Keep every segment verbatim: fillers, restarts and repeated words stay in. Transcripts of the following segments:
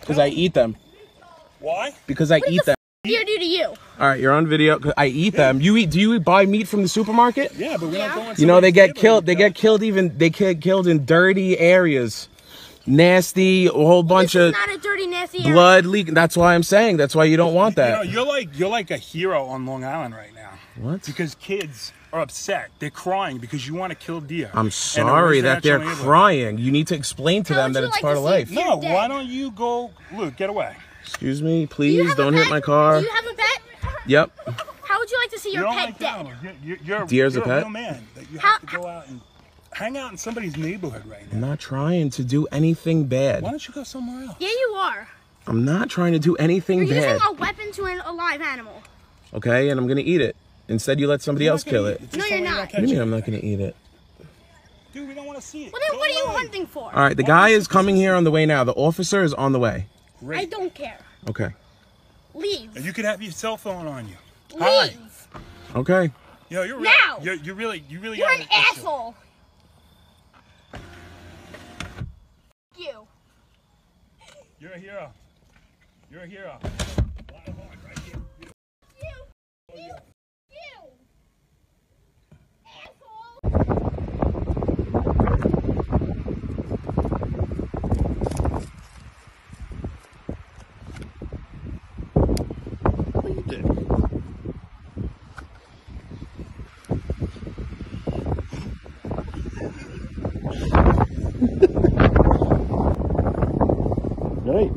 Because I eat them. Why? Because I what eat the them. What do you do to you? All right, you're on video. I eat yeah. them. You eat? Do you buy meat from the supermarket? Yeah, but we're yeah. not going. You know they get killed. They get killed. Even they get killed in dirty areas. Nasty, a whole bunch this is of not a dirty, nasty blood area. leak. That's why I'm saying. That's why you don't want that. You know, you're like you're like a hero on Long Island right now. What? Because kids are upset. They're crying because you want to kill deer. I'm sorry that they're crying. You need to explain to How them that it's like part of life. No, dead. Why don't you go? Luke, get away. Excuse me, please. Do don't hit my car. Do you have a pet? Yep. How would you like to see your you pet like dead? You're, you're, Deer's you're a pet. Real man that you How? have to go out and hang out in somebody's neighborhood right now. I'm not trying to do anything bad. Why don't you go somewhere else? Yeah, you are. I'm not trying to do anything You're bad. You're using a weapon to an alive animal. Okay, and I'm going to eat it. Instead, you let somebody you're else kill it. it. No, you're not. What do you mean I'm not going to eat it? Dude, we don't want to see it. Well, then go what away. are you hunting for? All right, the guy is coming here on the way now. The officer is on the way. Great. I don't care. Okay. Leave. You could have your cell phone on you. Leave. Hi. Okay. Yo, you're really, now. You're, you're really, you really. You're an asshole. Issue. You. You're a hero. You're a hero. Right here. You, you, you, you, asshole. What you doing? Right.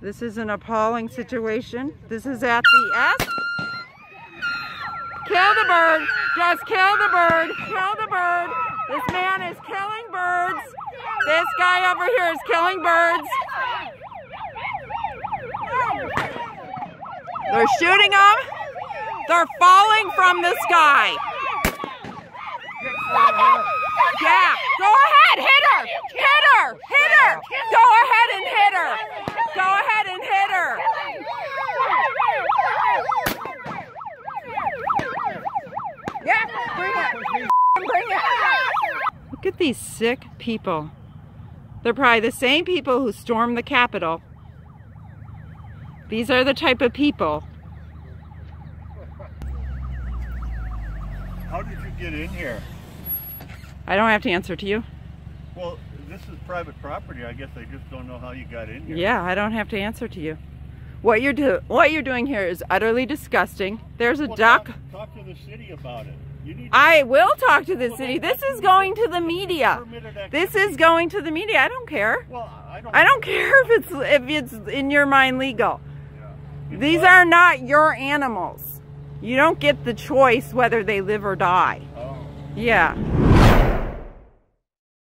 This is an appalling situation. This is at the F. Kill the bird. Just kill the bird. Kill the bird. This man is killing birds. This guy over here is killing birds. They're shooting them. They're falling from the sky. Yeah. Go ahead. Hit her. Hit her. Hit her. Go ahead and hit her. Go ahead and hit her. Yeah, bring it. Bring it. Look at these sick people. They're probably the same people who stormed the Capitol. These are the type of people. How did you get in here? I don't have to answer to you. Well, this is private property. I guess I just don't know how you got in here. Yeah, I don't have to answer to you. What you're do what you're doing here is utterly disgusting. There's a well, duck. Talk, talk to the city about it. You need to I will talk to the well, city. This is going to the media. This is going to the media. I don't care. Well, I don't. I don't care if it's if it's in your mind legal. Yeah. These what? are not your animals. You don't get the choice whether they live or die. Oh. Yeah.